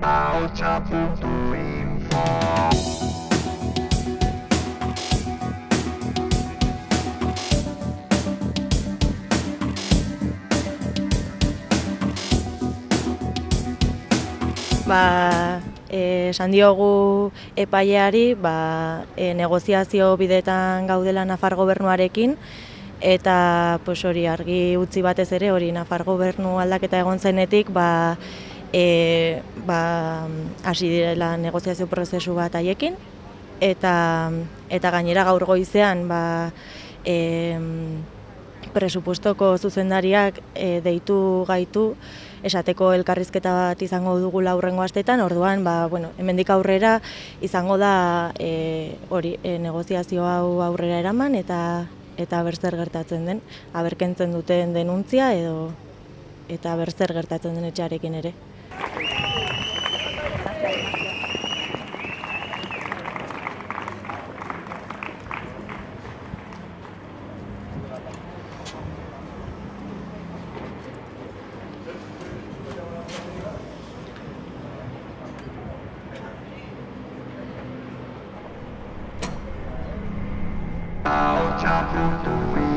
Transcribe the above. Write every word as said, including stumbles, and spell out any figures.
Paucha punto info. Ba, esan diogu epaileari, ba, e, negoziazio bidetan gaudela Nafar gobernuarekin, eta pues hori argi utzi batez ere hori Nafar gobernu aldaketa egon zenetik, ba, e, ba, hasi direla negoziazio prozesu bat haiekin, eta eta gainera gaur goizean, ba, e, presupostoko zuzendariak e, deitu gaitu esateko elkarrizketa bat izango dugula aurrengo astetan, orduan ba bueno, hemendik aurrera izango da e, hori e, negoziazio hau aurrera eraman eta eta berzer gertatzen den, aberkentzen duten denuntzia edo eta berzer gertatzen den etxearekin ere. I'll jump into it.